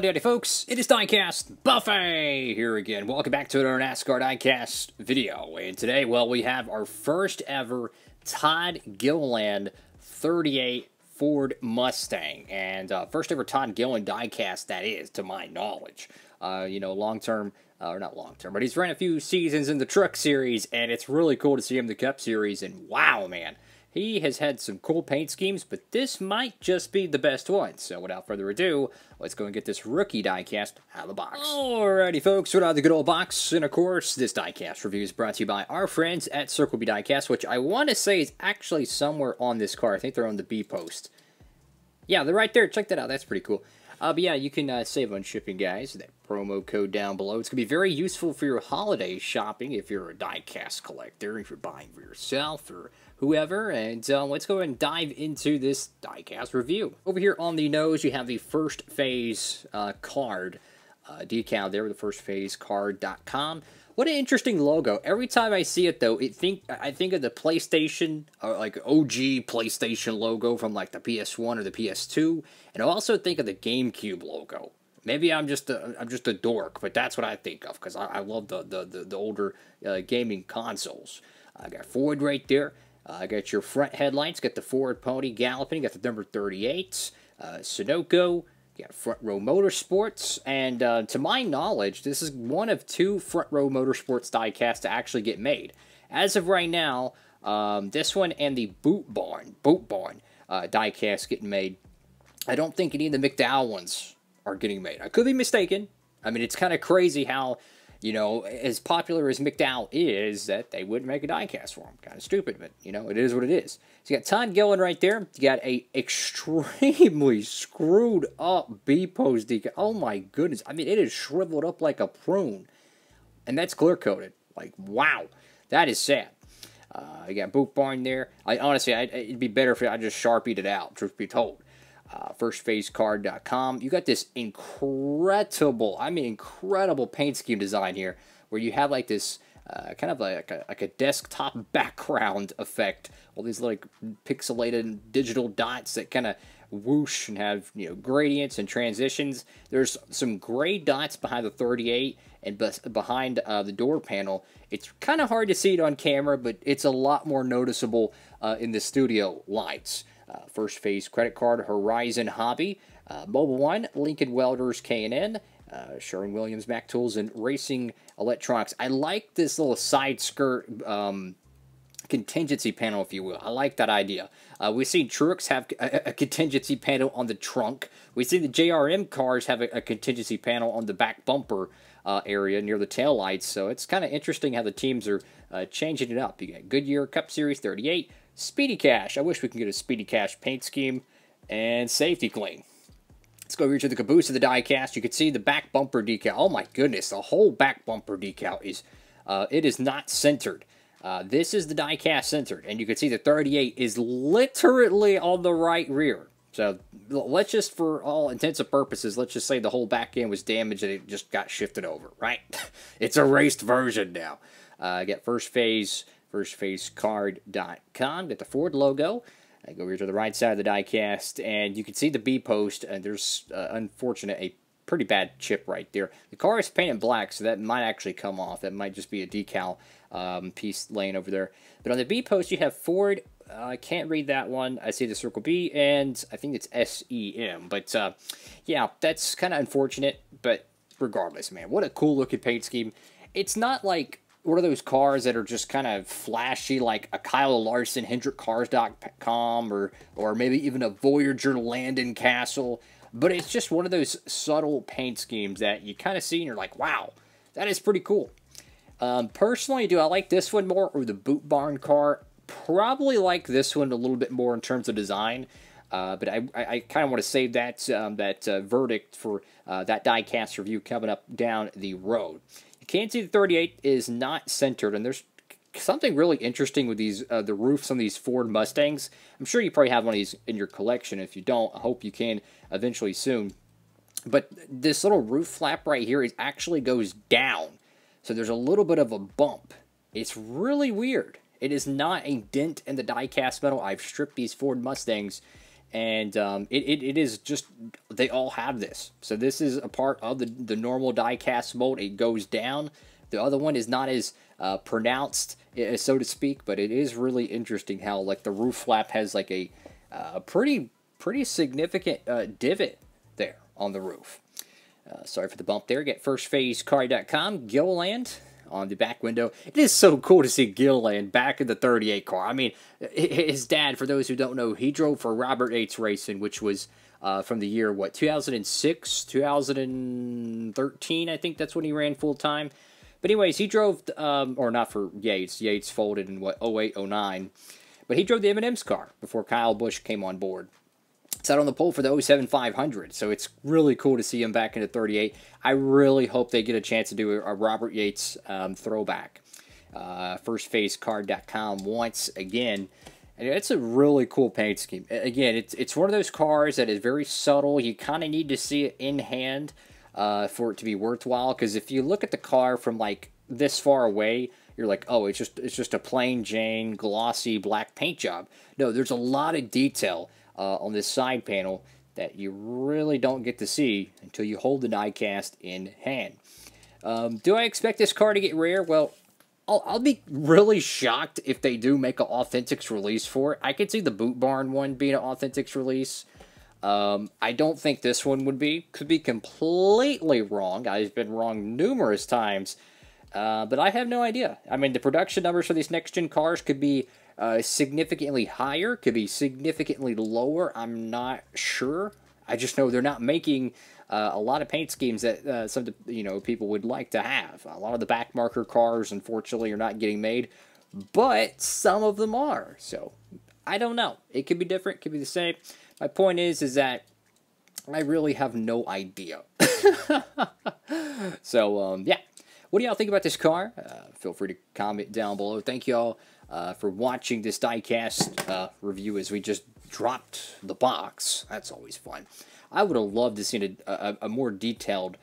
Hello Daddy folks, it is Diecast Buffet here again. Welcome back to another NASCAR Diecast video. And today, well, we have our first ever Todd Gilliland 38 Ford Mustang. And first ever Todd Gilliland Diecast, that is, to my knowledge. You know, long-term, or not long-term, but he's ran a few seasons in the Truck Series, and it's really cool to see him in the Cup Series, and wow, man. He has had some cool paint schemes, but this might just be the best one. So without further ado, let's go and get this rookie diecast out of the box. Alrighty folks, we're out of the good old box. And of course, this diecast review is brought to you by our friends at Circle B Diecast, which I want to say is actually somewhere on this car. I think they're on the B post. Yeah, they're right there. Check that out. That's pretty cool. But yeah, you can save on shipping, guys. That promo code down below. It's going to be very useful for your holiday shopping if you're a diecast collector, if you're buying for yourself or whoever. And let's go ahead and dive into this diecast review. Over here on the nose, you have the First Phase card decal there with the FirstPhaseCard.com. What an interesting logo. Every time I see it, though, I think of the PlayStation, or like OG PlayStation logo from like the PS1 or the PS2, and I also think of the GameCube logo. Maybe I'm just a dork, but that's what I think of because I love the older gaming consoles. I got Ford right there. I got your front headlights. Got the Ford Pony galloping. Got the number 38. Sunoco. You got Front Row Motorsports, and to my knowledge, this is one of two Front Row Motorsports diecasts to actually get made. As of right now, this one and the Boot Barn diecast getting made. I don't think any of the McDowell ones are getting made. I could be mistaken. I mean, it's kind of crazy how, you know, as popular as McDowell is, that they wouldn't make a diecast for him. Kind of stupid, but, you know, it is what it is. So you got Todd Gilliland right there. You got a extremely screwed up B-post decal. Oh, my goodness. I mean, it is shriveled up like a prune. And that's clear-coated. Like, wow. That is sad. You got Boot Barn there. Honestly, it'd be better if I just Sharpied it out, truth be told. FirstPhaseCard.com. You got this incredible, I mean incredible paint scheme design here where you have like this kind of like a desktop background effect. All these like pixelated digital dots that kind of whoosh and have, you know, gradients and transitions. There's some gray dots behind the 38 and behind the door panel. It's kind of hard to see it on camera, but it's a lot more noticeable in the studio lights. First Phase Credit Card, Horizon Hobby, Mobile One, Lincoln Welders, K and N, Sherwin-Williams, Mac Tools, and Racing Electronics. I like this little side skirt contingency panel, if you will. I like that idea. We've seen Truex have a contingency panel on the trunk. We've seen the JRM cars have a contingency panel on the back bumper area near the taillights. So it's kind of interesting how the teams are changing it up. You got Goodyear Cup Series 38. Speedy Cash. I wish we could get a Speedy Cash paint scheme and safety clean. Let's go over to the caboose of the diecast. You can see the back bumper decal. Oh my goodness, the whole back bumper decal is, it is not centered. This is the diecast centered, and you can see the 38 is literally on the right rear. So let's just, for all intents and purposes, let's just say the whole back end was damaged and it just got shifted over, right? It's a raced version now. I got FirstPhaseCard.com, get the Ford logo. I go over to the right side of the diecast, and you can see the B post, and there's a pretty bad chip right there. The car is painted black, so that might actually come off. That might just be a decal piece laying over there. But on the B post, you have Ford. I can't read that one. I see the Circle B, and I think it's SEM. But yeah, that's kind of unfortunate. But regardless, man, what a cool looking paint scheme. It's not like one of those cars that are just kind of flashy, like a Kyle Larson, HendrickCars.com, or maybe even a Voyager Landon Castle. But it's just one of those subtle paint schemes that you kind of see and you're like, wow, that is pretty cool. Personally, do I like this one more or the Boot Barn car? Probably like this one a little bit more in terms of design. But I kind of want to save that, that verdict for that diecast review coming up down the road. Can't see the 38 is not centered, and there's something really interesting with these the roofs on these Ford Mustangs. I'm sure you probably have one of these in your collection. If you don't, I hope you can eventually soon. But this little roof flap right here is actually goes down, so there's a little bit of a bump. It's really weird. It is not a dent in the diecast metal. I've stripped these Ford Mustangs, And it is just, they all have this. So this is a part of the normal die cast mold. It goes down. The other one is not as pronounced, so to speak, but it is really interesting how like the roof flap has like a pretty significant divot there on the roof. Sorry for the bump there. Get FirstPhaseCard.com, Gilliland on the back window. It is so cool to see Gilliland back in the 38 car. I mean, his dad, for those who don't know, he drove for Robert Yates Racing, which was from the year, what, 2006, 2013, I think that's when he ran full-time. But anyways, he drove, or not for Yates. Yates folded in, what, 08, 09. But he drove the M&M's car before Kyle Busch came on board. Sat on the pole for the 07-500, so it's really cool to see him back into 38. I really hope they get a chance to do a Robert Yates throwback. FirstPhaseCard.com once again. And it's a really cool paint scheme. Again, it's one of those cars that is very subtle. You kind of need to see it in hand for it to be worthwhile, because if you look at the car from like this far away, you're like, oh, it's just a plain Jane glossy black paint job. No, there's a lot of detail on this side panel that you really don't get to see until you hold the diecast in hand. Do I expect this car to get rare? Well, I'll be really shocked if they do make an Authentics release for it. I could see the Boot Barn one being an Authentics release. I don't think this one would be. Could be completely wrong. I've been wrong numerous times. But I have no idea. I mean, the production numbers for these next-gen cars could be significantly higher, could be significantly lower. I'm not sure. I just know they're not making a lot of paint schemes that some people would like to have. A lot of the back marker cars, unfortunately, are not getting made, but some of them are. So I don't know. It could be different. It could be the same. My point is that I really have no idea. So, yeah. What do y'all think about this car? Feel free to comment down below. Thank y'all for watching this diecast review as we just dropped the box. That's always fun. I would have loved to see a more detailed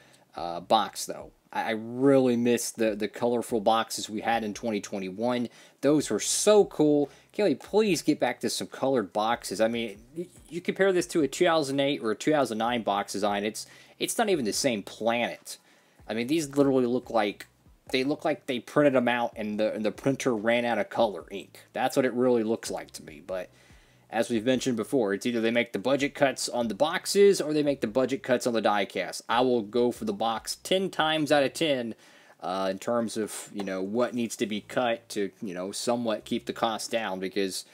box, though. I really miss the colorful boxes we had in 2021. Those were so cool. Kelly, please get back to some colored boxes. I mean, you compare this to a 2008 or a 2009 box design. It's not even the same planet. I mean, these literally look like they printed them out and the printer ran out of color ink. That's what it really looks like to me. But as we've mentioned before, it's either they make the budget cuts on the boxes or they make the budget cuts on the diecast. I will go for the box 10 times out of 10 in terms of what needs to be cut to somewhat keep the cost down, because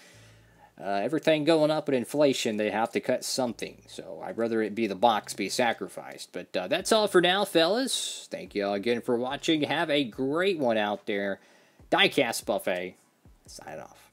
everything going up with inflation, they have to cut something. So I'd rather it be the box be sacrificed. But that's all for now, fellas. Thank you all again for watching. Have a great one out there. Diecast Buffet, sign off.